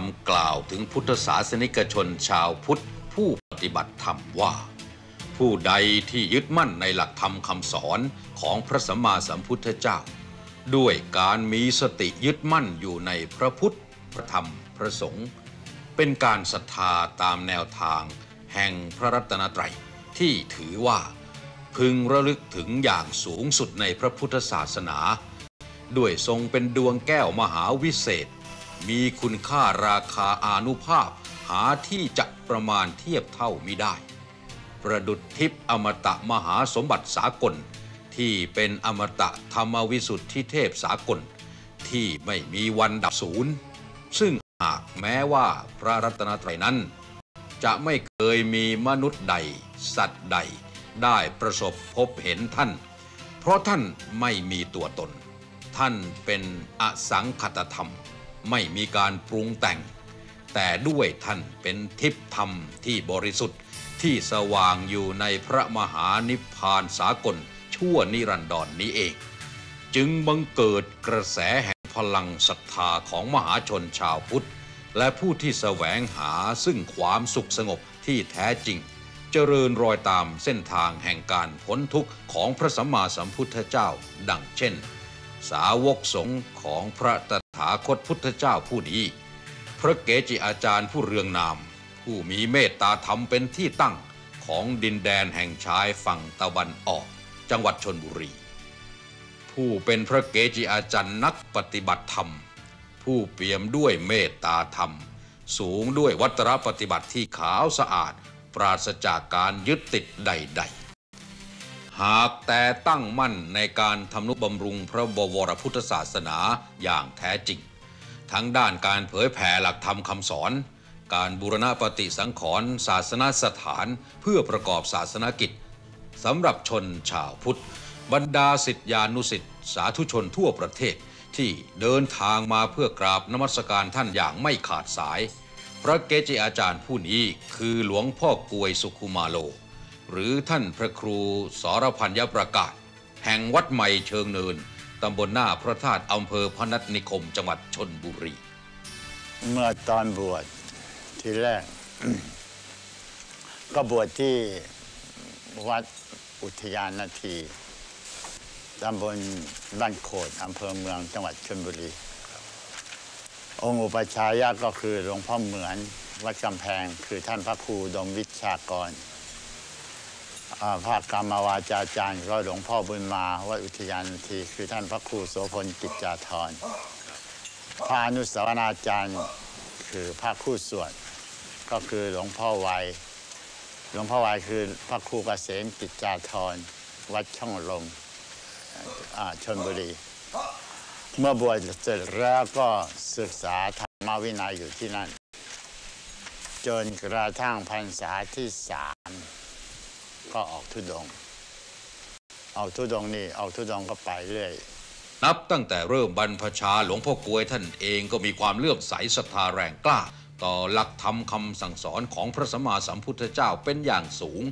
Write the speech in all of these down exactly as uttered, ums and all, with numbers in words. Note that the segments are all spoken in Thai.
คำกล่าวถึงพุทธศาสนิกชนชาวพุทธผู้ปฏิบัติธรรมว่าผู้ใดที่ยึดมั่นในหลักธรรมคำสอนของพระสัมมาสัมพุทธเจ้าด้วยการมีสติยึดมั่นอยู่ในพระพุทธพระธรรมพระสงฆ์เป็นการศรัทธาตามแนวทางแห่งพระรัตนตรัยที่ถือว่าพึงระลึกถึงอย่างสูงสุดในพระพุทธศาสนาด้วยทรงเป็นดวงแก้วมหาวิเศษมีคุณค่าราคาอานุภาพหาที่จะประมาณเทียบเท่ามิได้ประดุจทิพย์อมตะมหาสมบัติสากลที่เป็นอมตะธรรมวิสุทธิเทพสากลที่ไม่มีวันดับสูญซึ่งหากแม้ว่าพระรัตนตรัยนั้นจะไม่เคยมีมนุษย์ใดสัตว์ใดได้ประสบพบเห็นท่านเพราะท่านไม่มีตัวตนท่านเป็นอสังขตธรรมไม่มีการปรุงแต่งแต่ด้วยท่านเป็นทิพย์ธรรมที่บริสุทธิ์ที่สว่างอยู่ในพระมหานิพพานสากลชั่วนิรันดร น, นี้เองจึงบังเกิดกระแสแห่งพลังศรัทธาของมหาชนชาวพุทธและผู้ที่แสวงหาซึ่งความสุขสงบที่แท้จริงเจริญรอยตามเส้นทางแห่งการพ้นทุกข์ของพระสัมมาสัมพุทธเจ้าดังเช่นสาวกสงฆ์ของพระตถาคตพุทธเจ้าผู้นี้พระเกจิอาจารย์ผู้เรืองนามผู้มีเมตตาธรรมเป็นที่ตั้งของดินแดนแห่งชายฝั่งตะวันออกจังหวัดชลบุรีผู้เป็นพระเกจิอาจารย์นักปฏิบัติธรรมผู้เปี่ยมด้วยเมตตาธรรมสูงด้วยวัตรปฏิบัติที่ขาวสะอาดปราศจากการยึดติดใดๆหากแต่ตั้งมั่นในการทำนุบำรุงพระบวรพุทธศาสนาอย่างแท้จริงทั้งด้านการเผยแผ่หลักธรรมคำสอนการบูรณปฏิสังขรณ์ศาสนสถานเพื่อประกอบศาสนกิจสำหรับชนชาวพุทธบรรดาศิษยานุศิษย์สาธุชนทั่วประเทศที่เดินทางมาเพื่อกราบนมัสการท่านอย่างไม่ขาดสายพระเกจิอาจารย์ผู้นี้คือหลวงพ่อกวยสุคุมาโลหรือท่านพระครูสรพัญญประกาศแห่งวัดใหม่เชิงเนินตำบลหน้าพระธาตุอำเภอพนัสนิคมจังหวัดชลบุรีเมื่อตอนบวชทีแรก ก็บวชที่วัดอุทยานนาทีตำบลบ้านโขดอำเภอเมืองจังหวัดชลบุรีองค์อุปชายาก็คือหลวงพ่อเหมือนวัดกำแพงคือท่านพระครูดมวิชากรภาคกรรมวาจาจารย์ก็หลวงพ่อบุญมาวัดอุทยานนาทีคือท่านพระครูโสพลกิจจาธรพระอนุสาวนาจารย์คือพระครูสวดก็คือหลวงพ่อวัยหลวงพ่อวัยคือพระครูเกษมกิจจาธรวัดช่องลมชลบุรีเมื่อบวชเสร็จแล้วก็ศึกษาธรรมวินัยอยู่ที่นั่นจนกระทั่งพรรษาที่สามก็ออกธุดงค์เอาธุดงค์นี่เอาธุดงค์ก็ไปเรื่อยนับตั้งแต่เริ่มบรรพชาหลวงพ่อกวยท่านเองก็มีความเลื่อมใสศรัทธาแรงกล้าต่อหลักธรรมคำสั่งสอนของพระสัมมาสัมพุทธเจ้าเป็นอย่างสูง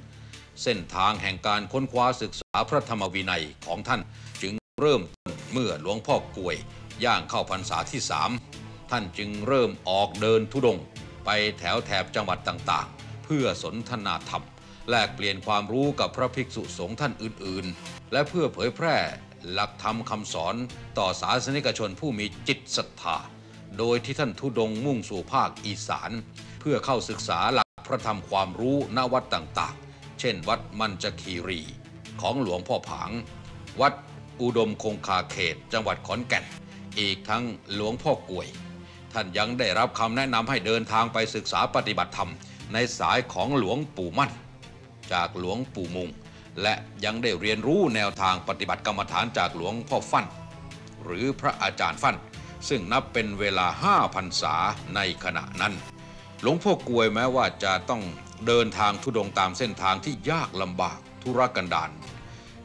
เส้นทางแห่งการค้นคว้าศึกษาพระธรรมวินัยของท่านจึงเริ่มเมื่อหลวงพ่อกวยย่างเข้าพรรษาที่สามท่านจึงเริ่มออกเดินธุดงค์ไปแถวแถบจังหวัดต่างๆเพื่อสนทนาธรรมแลกเปลี่ยนความรู้กับพระภิกษุสงฆ์ท่านอื่นๆและเพื่อเผยแพร่หลักธรรมคำสอนต่อศาสนิกชนผู้มีจิตศรัทธาโดยที่ท่านธุดงค์มุ่งสู่ภาคอีสานเพื่อเข้าศึกษาหลักพระธรรมความรู้ณวัดต่างๆเช่นวัดมัญจคีรีของหลวงพ่อผางวัดอุดมคงคาเขตจังหวัดขอนแก่นอีกทั้งหลวงพ่อกวยท่านยังได้รับคำแนะนำให้เดินทางไปศึกษาปฏิบัติธรรมในสายของหลวงปู่มั่นจากหลวงปู่มุงและยังได้เรียนรู้แนวทางปฏิบัติกรรมฐานจากหลวงพ่อฟั่นหรือพระอาจารย์ฟั่นซึ่งนับเป็นเวลาห้าพรรษาในขณะนั้นหลวงพ่อกวยแม้ว่าจะต้องเดินทางธุดงค์ตามเส้นทางที่ยากลำบากทุรกันดาร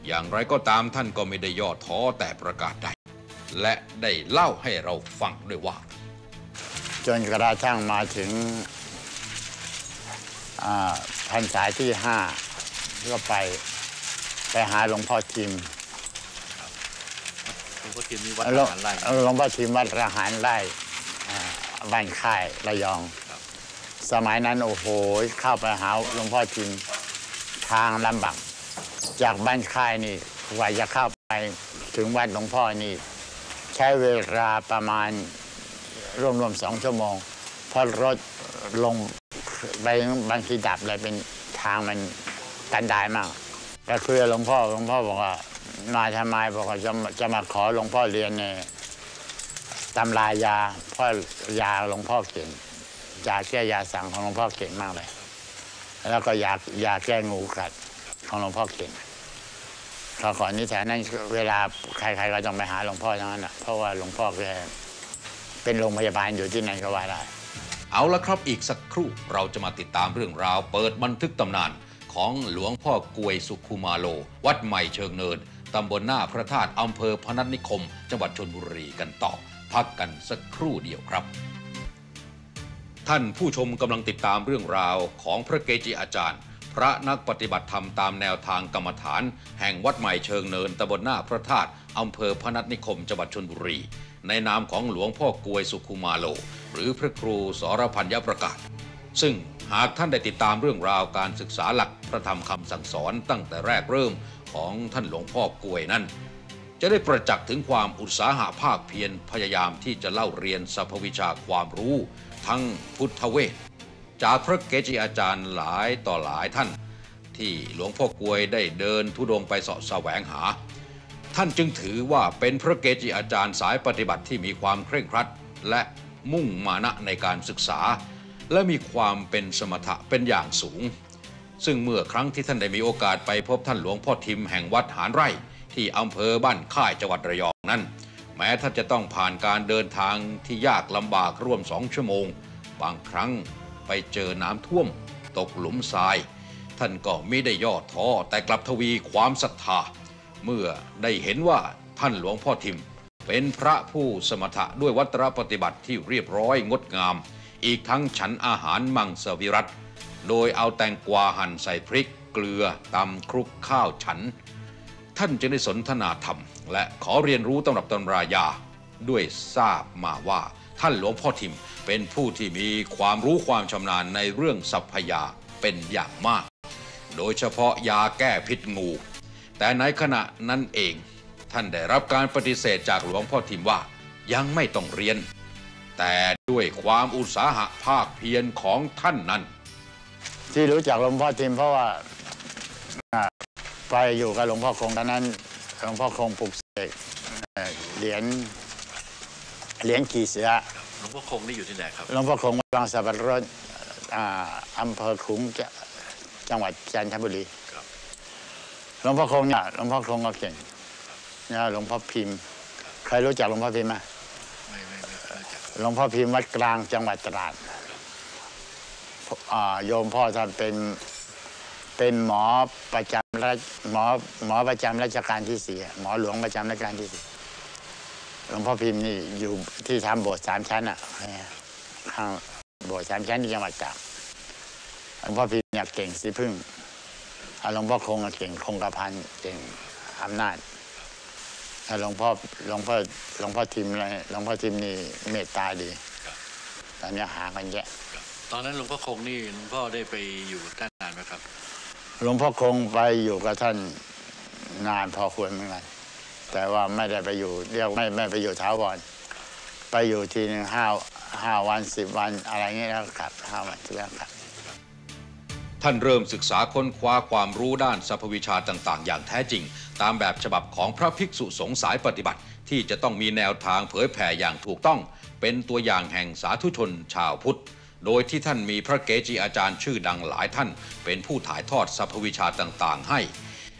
อย่างไรก็ตามท่านก็ไม่ได้ย่อท้อแต่ประกาศใดและได้เล่าให้เราฟังด้วยว่าจนกระทั่งมาถึงพรรษาที่ห้าก็ไปไปหาหลวงพ่อทิมหลวงพ่อทิมวัดระหารไร่หลวงพ่อทิมวัดระหารไร่ บ้านค่ายระยองสมัยนั้นโอ้โหเข้าไปหาหลวงพ่อทิมทางลำบากจากบ้านค่ายนี่กว่าจะเข้าไปถึงวัดหลวงพ่อนี่ใช้เวลาประมาณรวมๆสองชั่วโมงเพราะรถลงไปบางทีดับเลยเป็นทางมันกันดารมากก็คือหลวงพ่อหลวงพ่อบอกว่ามาทำไมบอกว่าจะจะมาขอหลวงพ่อเรียนในตำรายาพ่อยาหลวงพ่อเก่งยาแก้ยาสั่งของหลวงพ่อเก่งมากเลยแล้วก็ยายาแก้งูกัดของหลวงพ่อเก่งเขาขอนิสัยนั้นเวลาใครๆก็ต้องไปหาหลวงพ่อทั้งนั้นอ่ะเพราะว่าหลวงพ่อแกเป็นโรงพยาบาลอยู่ที่ไหนก็ว่าได้เอาละครับอีกสักครู่เราจะมาติดตามเรื่องราวเปิดบันทึกตำนานของหลวงพ่อกวยสุคุมาโลวัดใหม่เชิงเนินตำบลหน้าพระธาตุอำเภอพนัสนิคมจังหวัดชลบุรีกันต่อพักกันสักครู่เดียวครับท่านผู้ชมกำลังติดตามเรื่องราวของพระเกจิอาจารย์พระนักปฏิบัติธรรมตามแนวทางกรรมฐานแห่งวัดใหม่เชิงเนินตำบลหน้าพระธาตุอำเภอพนัสนิคมจังหวัดชลบุรีในนามของหลวงพ่อกวยสุคุมาโลหรือพระครูสรพัญญประกาศซึ่งหากท่านได้ติดตามเรื่องราวการศึกษาหลักพระธรรมคำสั่งสอนตั้งแต่แรกเริ่มของท่านหลวงพ่อกวยนั้นจะได้ประจักษ์ถึงความอุตสาหะภาคเพียรพยายามที่จะเล่าเรียนสรรพวิชาความรู้ทั้งพุทธเวทจากพระเกจิอาจารย์หลายต่อหลายท่านที่หลวงพ่อกวยได้เดินธุดงค์ไปเสาะแสวงหาท่านจึงถือว่าเป็นพระเกจิอาจารย์สายปฏิบัติที่มีความเคร่งครัดและมุ่งมานะในการศึกษาและมีความเป็นสมถะเป็นอย่างสูงซึ่งเมื่อครั้งที่ท่านได้มีโอกาสไปพบท่านหลวงพ่อทิมแห่งวัดหานไร่ที่อำเภอบ้านค่ายจังหวัดระยองนั้นแม้ท่านจะต้องผ่านการเดินทางที่ยากลำบากร่วมสองชั่วโมงบางครั้งไปเจอน้ำท่วมตกหลุมทรายท่านก็ไม่ได้ย่อท้อแต่กลับทวีความศรัทธาเมื่อได้เห็นว่าท่านหลวงพ่อทิมเป็นพระผู้สมถะด้วยวัตรปฏิบัติที่เรียบร้อยงดงามอีกทั้งฉันอาหารมังสวิรัติโดยเอาแตงกวาหั่นใส่พริกเกลือตำคลุกข้าวฉันท่านจึงได้สนทนาธรรมและขอเรียนรู้ตำรับตำรายาด้วยทราบมาว่าท่านหลวงพ่อทิมเป็นผู้ที่มีความรู้ความชำนาญในเรื่องสัพพยาเป็นอย่างมากโดยเฉพาะยาแก้พิษงูแต่ในขณะนั้นเองท่านได้รับการปฏิเสธจากหลวงพ่อทิมว่ายังไม่ต้องเรียนแต่ด้วยความอุตสาหะภาคเพียรของท่านนั้นที่รู้จักหลวงพ่อทิมเพราะว่าไปอยู่กับหลวงพ่อคงตอนนั้นหลวงพ่อคงปลุกเสกเหรียญเหรียญขี่เสือหลวงพ่อคงนี่อยู่ที่ไหนครับหลวงพ่อคงวังสับปะรดอำเภอขุงจังหวัดจันทบุรีหลวงพ่อคงเนี่ยหลวงพ่อคงก็เก่งเนี่ยหลวงพ่อพิมพ์ใครรู้จักหลวงพ่อพิมพ์ไหมไม่ไม่รู้จักหลวงพ่อพิมพ์วัดกลางจังหวัดตราดโยมพ่อท่านเป็นเป็นหมอประจำราชหมอหมอประจำราชการที่สี่หมอหลวงประจำราชการที่สี่หลวงพ่อพิมพ์นี่อยู่ที่ทำโบสถ์สามชั้นอ่ะข้างโบสถ์สามชั้นที่จังหวัดตราดหลวงพ่อพิมพ์เนี่ยเก่งสีพึ่งหลวงพ่อคงเก่งคงกระพันเก่งอำนาจถ้าหลวงพ่อหลวงพ่อหลวงพ่อทิมอะไรหลวงพ่อทิมนี่เมตตาดีตอนนี้หากันแยะตอนนั้นหลวงพ่อคงนี่หลวงพ่อได้ไปอยู่ท่านนานไหมครับหลวงพ่อคงไปอยู่กับท่านนานพอควรเหมือนกันแต่ว่าไม่ได้ไปอยู่เรียกไม่ไม่ไปอยู่ถาวรไปอยู่ทีหนึ่งห้าห้าวันสิบวันอะไรเงี้ยแล้วครับห้าวันแล้วครับท่านเริ่มศึกษาค้นคว้าความรู้ด้านสรรพวิชาต่างๆอย่างแท้จริงตามแบบฉบับของพระภิกษุสงฆ์สายปฏิบัติที่จะต้องมีแนวทางเผยแผ่อย่างถูกต้องเป็นตัวอย่างแห่งสาธุชนชาวพุทธโดยที่ท่านมีพระเกจิอาจารย์ชื่อดังหลายท่านเป็นผู้ถ่ายทอดสรรพวิชาต่างๆให้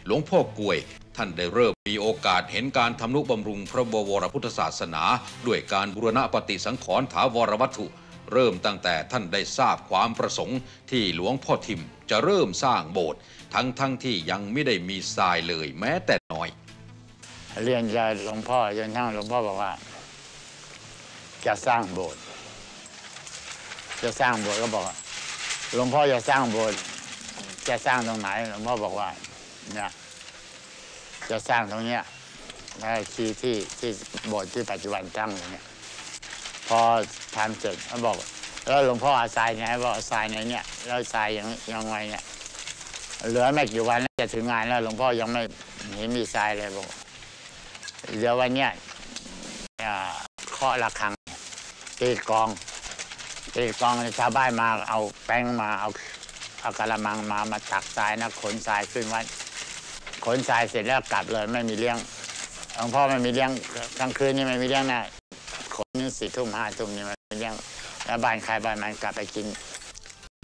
หลวงพ่อกวยท่านได้เริ่มมีโอกาสเห็นการทำนุบำรุงพระบวรพุทธศาสนาด้วยการบูรณปฏิสังขรณ์ถาวรวัตถุเริ่มตั้งแต่ท่านได้ทราบความประสงค์ที่หลวงพ่อทิมจะเริ่มสร้างโบสถ์ทั้งทั้งที่ยังไม่ได้มีทรายเลยแม้แต่น้อยเรียนยาหลวงพ่อจนทั้งหลวงพ่อบอกว่าจะสร้างโบสถ์จะสร้างโบสถ์ก็บอกหลวงพ่อจะสร้างโบสถ์จะสร้างตรงไหนหลวงพ่อบอกว่าเนี่ยจะสร้างตรงเนี้ยที่ที่ที่โบสถ์ที่ปัจจุบันตั้งอยู่เนี่ย พอทำเสร็จเขาบอกแล้วหลวงพ่ออาทรายเนี่ยให้บอกทรายในเนี่ยแล้วทรายยังยังไงเนี่ยเหลือไม่กี่วันจะถึงงานแล้วหลวงพ่อยังไม่เห็นมีทรายเลยบอกเดี๋ยววันเนี้ยเคาะระฆังตีกองตีกองชาวบ้านมาเอาแป้งมาเอาเอากระมังมามาตักทรายนะขนทรายขึ้นวัดขนทรายเสร็จแล้วกลับเลยไม่มีเลี้ยงหลวงพ่อไม่มีเลี้ยงกลางคืนนี่ไม่มีเลี้ยงนะขนนี่สี่ทุ่มห้าทุ่มนี่ไม่มีเลี้ยงแล้วบ้านใครบ้านมันกลับไปกิน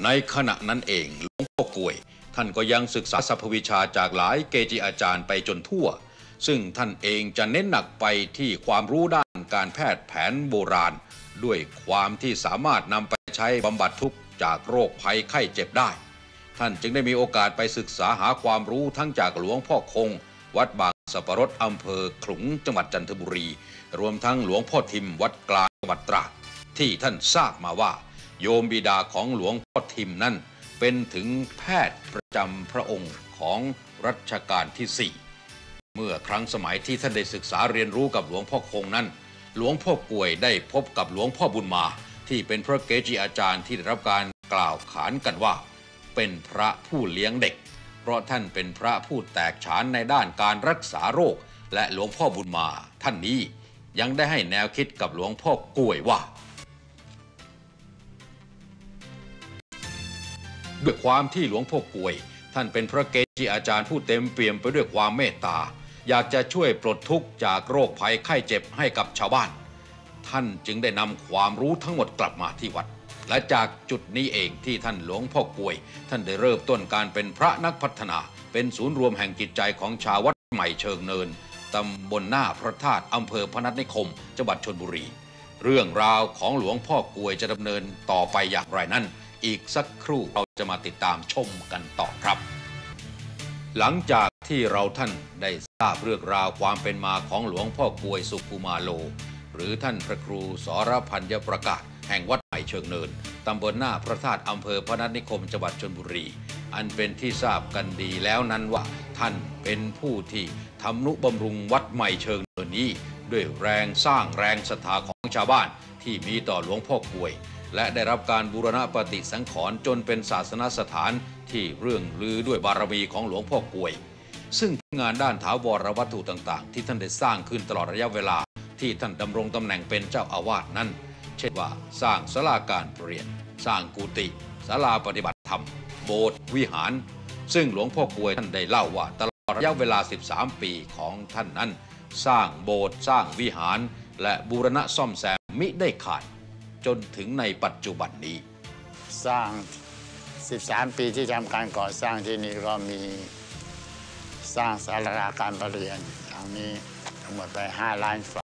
ในขณะนั้นเองหลวงพ่อกล้วยท่านก็ยังศึกษาสัพพวิชาจากหลายเกจิอาจารย์ไปจนทั่วซึ่งท่านเองจะเน้นหนักไปที่ความรู้ด้านการแพทย์แผนโบราณด้วยความที่สามารถนำไปใช้บำบัดทุกข์จากโรคภัยไข้เจ็บได้ท่านจึงได้มีโอกาสไปศึกษาหาความรู้ทั้งจากหลวงพ่อคงวัดบางสับปะรดอำเภอขลุงจังหวัดจันทบุรีรวมทั้งหลวงพ่อทิมวัดกลางจังหวัดตราดที่ท่านทราบมาว่าโยมบิดาของหลวงพ่อทิมนั้นเป็นถึงแพทย์ประจำพระองค์ของรัชกาลที่สี่เมื่อครั้งสมัยที่ท่านได้ศึกษาเรียนรู้กับหลวงพ่อคงนั้นหลวงพ่อกล้วยได้พบกับหลวงพ่อบุญมาที่เป็นพระเกจิอาจารย์ที่ได้รับการกล่าวขานกันว่าเป็นพระผู้เลี้ยงเด็กเพราะท่านเป็นพระผู้แตกฉานในด้านการรักษาโรคและหลวงพ่อบุญมาท่านนี้ยังได้ให้แนวคิดกับหลวงพ่อกล้วยว่าด้วยความที่หลวงพ่อกล้วยท่านเป็นพระเกจิอาจารย์ผู้เต็มเปี่ยมไปด้วยความเมตตาอยากจะช่วยปลดทุกข์จากโรคภัยไข้เจ็บให้กับชาวบ้านท่านจึงได้นำความรู้ทั้งหมดกลับมาที่วัดและจากจุดนี้เองที่ท่านหลวงพ่อกล้วยท่านได้เริ่มต้นการเป็นพระนักพัฒนาเป็นศูนย์รวมแห่งจิตใจของชาววัดใหม่เชิงเนินตำบลหน้าพระธาตุอำเภอพนัสนิคมจังหวัดชลบุรีเรื่องราวของหลวงพ่อกล้วยจะดำเนินต่อไปอย่างไรนั้นอีกสักครู่เราจะมาติดตามชมกันต่อครับหลังจากที่เราท่านได้ทราบเรื่องราวความเป็นมาของหลวงพ่อกล้วยสุกุมาโลหรือท่านพระครูสรพัญญประกาศแห่งวัดใหม่เชิงเนินตำบลหน้าพระธาตุอำเภอพนัสนิคมจังหวัดชลบุรีอันเป็นที่ทราบกันดีแล้วนั้นว่าท่านเป็นผู้ที่ทำนุบำรุงวัดใหม่เชิงเนินนี้ด้วยแรงสร้างแรงศรัทธาของชาวบ้านที่มีต่อหลวงพ่อกล้วยและได้รับการบูรณปฏิสังขรณ์จนเป็นศาสนสถานที่เรื่องลือด้วยบารมีของหลวงพ่อกล้วยซึ่งงานด้านถาวรวัตถุต่างๆที่ท่านได้สร้างขึ้นตลอดระยะเวลาที่ท่านดำรงตำแหน่งเป็นเจ้าอาวาสนั้นเช่นว่าสร้างศาลาการเปลี่ยนสร้างกุฏิศาลาปฏิบัติธรรมโบสถ์วิหารซึ่งหลวงพ่อกล้วยท่านได้เล่าว่าตลอดระยะเวลาสิบสามปีของท่านนั้นสร้างโบสถ์สร้างวิหารและบูรณะซ่อมแซมมิได้ขาดจนถึงในปัจจุบันนี้สร้างสิบสามปีที่ทำการก่อสร้างที่นี่ก็มีสร้างศาลาการประเรียนทางนี้ทั้งหมดไปห้าล้านฝา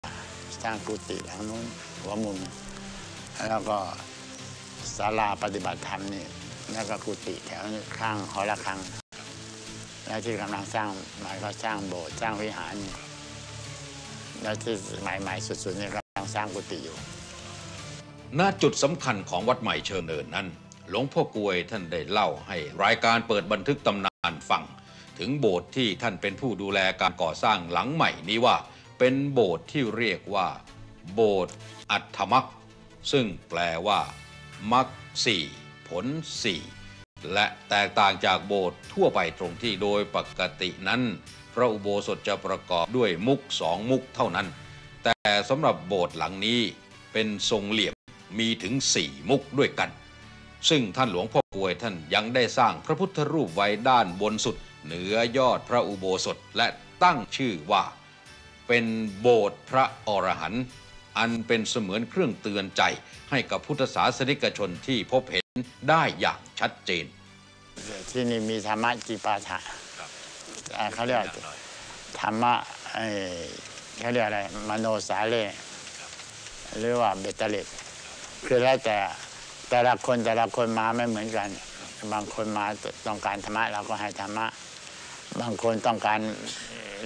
สร้างกุฏิทางนู้นหัวมุมแล้วก็ศาลาปฏิบัติธรรมนี่แล้วก็กุฏิแถวนี้ข้างหอระฆังแล้วที่กำลังสร้างใหม่ก็สร้างโบสถ์สร้างวิหารแล้วที่ใหม่ๆสุดๆนี่กำลังสร้างกุฏิอยู่ณจุดสำคัญของวัดใหม่เชิงเนินนั้นหลวงพ่อกล้วยท่านได้เล่าให้รายการเปิดบันทึกตำนานฟังถึงโบสถ์ที่ท่านเป็นผู้ดูแลการก่อสร้างหลังใหม่นี้ว่าเป็นโบสถ์ที่เรียกว่าโบสถ์อัฏฐมรรคซึ่งแปลว่ามรรคสี่ผลสี่และแตกต่างจากโบสถ์ทั่วไปตรงที่โดยปกตินั้นพระอุโบสถจะประกอบด้วยมุขสองมุขเท่านั้นแต่สำหรับโบสถ์หลังนี้เป็นทรงเหลี่ยมมีถึงสี่มุขด้วยกันซึ่งท่านหลวงพ่อกล้วยท่านยังได้สร้างพระพุทธรูปไว้ด้านบนสุดเหนือยอดพระอุโบสถและตั้งชื่อว่าเป็นโบสถ์พระอรหันต์อันเป็นเสมือนเครื่องเตือนใจให้กับพุทธศาสนิกชนที่พบเห็นได้อย่างชัดเจนที่นี่มีธรรมะจิปาถะเขาเรียกธรรมะเขาเรียกอะไรมโนสาเลหรือว่าเบตเตเลตคือแล้วแต่แต่ละคนแต่ละคนมาไม่เหมือนกันบางคนมาต้องการธรรมะเราก็ให้ธรรมะบางคนต้องการ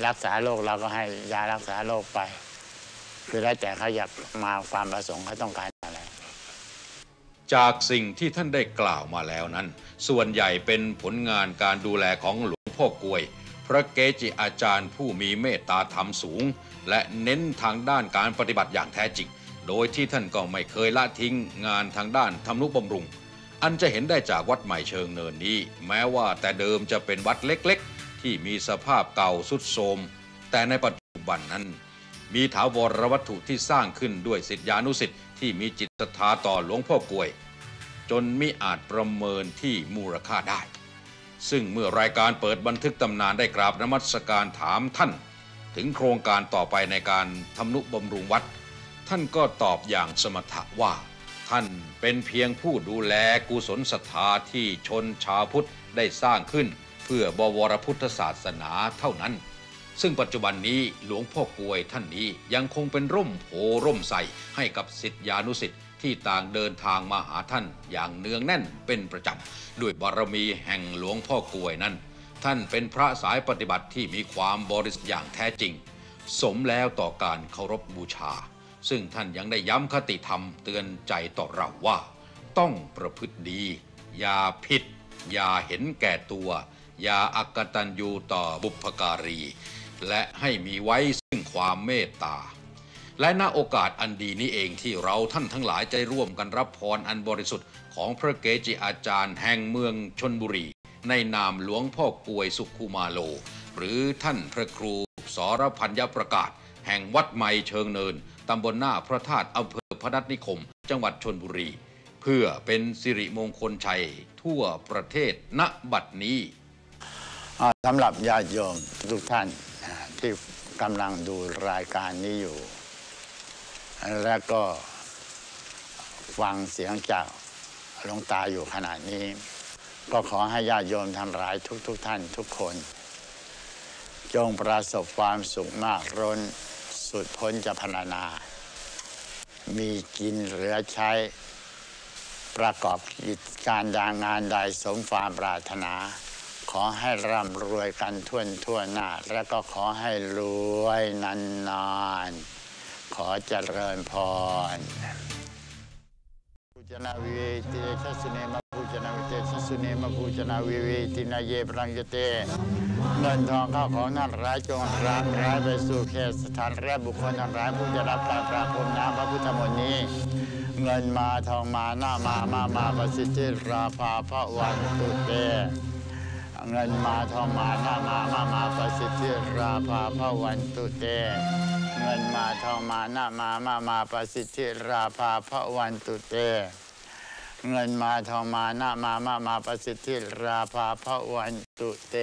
รักษาโรคเราก็ให้ยารักษาโรคไปคือแล้วแต่เขาอยากมาความประสงค์เขาต้องการอะไรจากสิ่งที่ท่านได้กล่าวมาแล้วนั้นส่วนใหญ่เป็นผลงานการดูแลของหลวงพ่อกล้วยพระเกจิอาจารย์ผู้มีเมตตาธรรมสูงและเน้นทางด้านการปฏิบัติอย่างแท้จริง โดยที่ท่านก็ไม่เคยละทิ้งงานทางด้านทำนุบำรุงอันจะเห็นได้จากวัดใหม่เชิงเนินนี้แม้ว่าแต่เดิมจะเป็นวัดเล็กๆที่มีสภาพเก่าทรุดโทรมแต่ในปัจจุบันนั้นมีถาวรวัตถุที่สร้างขึ้นด้วยศิษยานุศิษย์ที่มีจิตศรัทธาต่อหลวงพ่อกล้วยจนมิอาจประเมินที่มูลค่าได้ซึ่งเมื่อรายการเปิดบันทึกตำนานได้กราบนมัสการถามท่านถึงโครงการต่อไปในการทำนุบำรุงวัดท่านก็ตอบอย่างสมถะว่าท่านเป็นเพียงผู้ดูแลกุศลศรัทธาที่ชนชาวพุทธได้สร้างขึ้นเพื่อบวรพุทธศาสนาเท่านั้นซึ่งปัจจุบันนี้หลวงพ่อกล้วยท่านนี้ยังคงเป็นร่มโพร่มใสให้กับศิษยานุศิษย์ที่ต่างเดินทางมาหาท่านอย่างเนืองแน่นเป็นประจำด้วยบารมีแห่งหลวงพ่อกล้วยนั้นท่านเป็นพระสายปฏิบัติที่มีความบริสุทธิ์อย่างแท้จริงสมแล้วต่อการเคารพบูชาซึ่งท่านยังได้ย้ำคติธรรมเตือนใจต่อเราว่าต้องประพฤติดีอย่าผิดอย่าเห็นแก่ตัวอย่าอกตัญญูต่อบุพการีและให้มีไว้ซึ่งความเมตตาและณโอกาสอันดีนี้เองที่เราท่านทั้งหลายจะร่วมกันรับพรอันบริสุทธิ์ของพระเกจิอาจารย์แห่งเมืองชลบุรีในนามหลวงพ่อกล้วยสุคุมาโลหรือท่านพระครูสรพัญญประกาศแห่งวัดใหม่เชิงเนินตำบลหน้าพระธาตุอำเภอพนัสนิคมจังหวัดชลบุรีเพื่อเป็นสิริมงคลชัยทั่วประเทศณบัดนี้สำหรับญาติโยมทุกท่านที่กำลังดูรายการนี้อยู่และก็ฟังเสียงจากหลวงตาอยู่ขณะนี้ก็ขอให้ญาติโยมทั้งหลายทุกๆ ท, ท่านทุกคนจงประสบความสุขมากร้นสุดพ้นจะพรรณนามีกินเหลือใช้ประกอบกิจการดางงานใดสมความปรารถนาขอให้ร่ำรวยกันทั่วทั่วหน้าและก็ขอให้รวยนานๆขอเจริญพรปุจนาวิเวติเอชสุเนมปุจนาวิเตชสุเนมปุจนาวิเวตินาเยปรังยเตเงินทองข้าวของนั่นร้ายจงร้างร้ายไปสู่เขตสถานแรกบุคคลนั่นร้ายผู้จะรับการปราบปรามน้ำพระพุทธมนต์นี้เงินมาทองมาหน้ามามามาประสิทธิราภาพระวันตุเตเงินมาทองมาหน้ามามามาประสิทธิราภาพระวันตุเตเงินมาทองมาหน้ามามามาประสิทธิราภาพระวันตุเตเงินมาทองมาหน้ามามามาประสิทธิราภาพระวันตุเต